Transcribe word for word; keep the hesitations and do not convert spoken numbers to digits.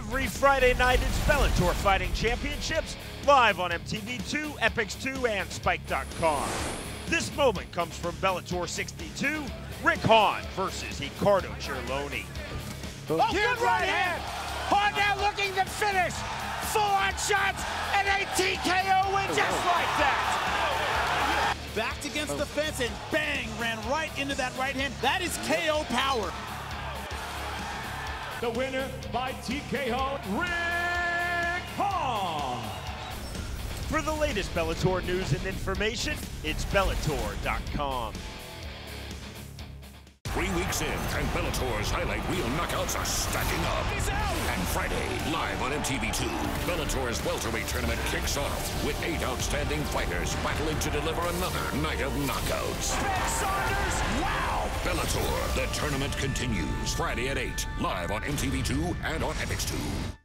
every Friday night. It's Bellator Fighting Championships, live on M T V two, Epix two, and Spike dot com. This moment comes from Bellator sixty-two, Rick Hawn versus Ricardo Tirloni. Oh, oh, good right hand! Hawn now looking to finish. Full-on shots, and a T K O win just like that. Backed against the fence, and bang, ran right into that right hand. That is K O power. The winner by T K O, Rick Hawn. For the latest Bellator news and information, it's Bellator dot com. Three weeks in, and Bellator's highlight reel knockouts are stacking up. He's out! And Friday, live on M T V two, Bellator's welterweight tournament kicks off with eight outstanding fighters battling to deliver another night of knockouts. Saunders, wow! Bellator, the tournament continues Friday at eight, live on M T V two and on Epix two.